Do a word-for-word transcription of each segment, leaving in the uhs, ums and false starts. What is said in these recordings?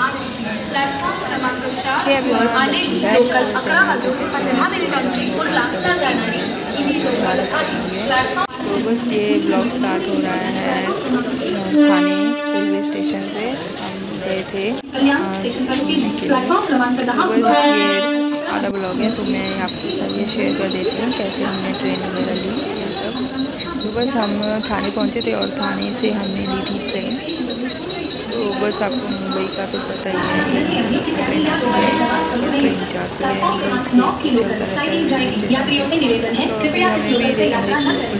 Platform क्रमांक चार आलेली लोकल अकरा वाजून पंधरा मिनिटांची कुर्लाला जाणारी ही लोकल आहे। प्लॅटफॉर्म बस ये ब्लॉग स्टार्ट हो रहा है थाने रेलवे स्टेशन पे हम गए थे प्लॅटफॉर्म क्रमांक दहा आधा ब्लॉग है तो मैं आपके साथ ये शेयर कर देती हूँ कैसे हमने ट्रेन वगैरह ली सब। तो बस हम थाने पहुँचे थे और थाने से हमने ली थी ट्रेन। तो बस आपको मुंबई का तो पता ही है ट्रेन जाती है ट्रेन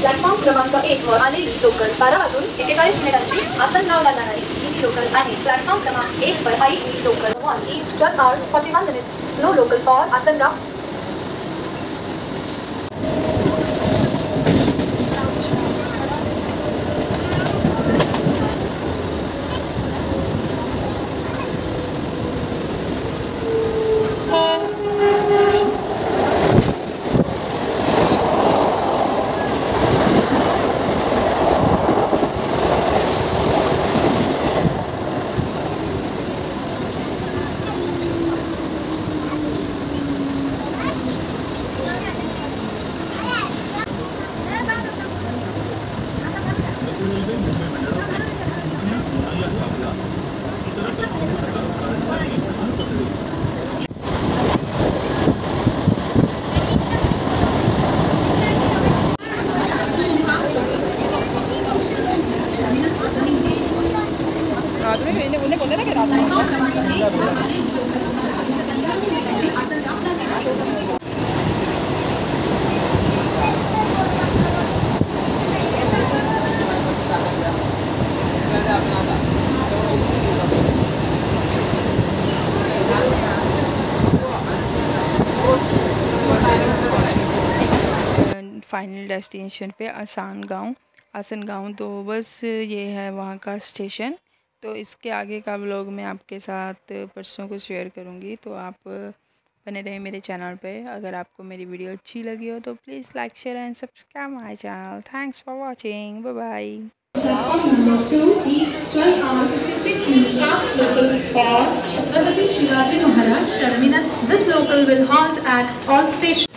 प्लॅटफॉर्म क्रमांक एक वर आलेली लोकल बारा वाजून एकेचाळीस मिनिटांची आसनगावला जाणारी ही लोकल आहे। प्लॅटफॉर्म क्रमांक एक वर आई local just hour forty one minutes no local for Asangaon. Final destination पे आसान गाँव आसन गाँव। तो बस ये है वहाँ का स्टेशन। तो इसके आगे का व्लॉग मैं आपके साथ परसों को शेयर करूँगी। तो आप बने रहे मेरे चैनल पे। अगर आपको मेरी वीडियो अच्छी लगी हो तो please like share and subscribe my channel. Thanks for watching. Bye bye.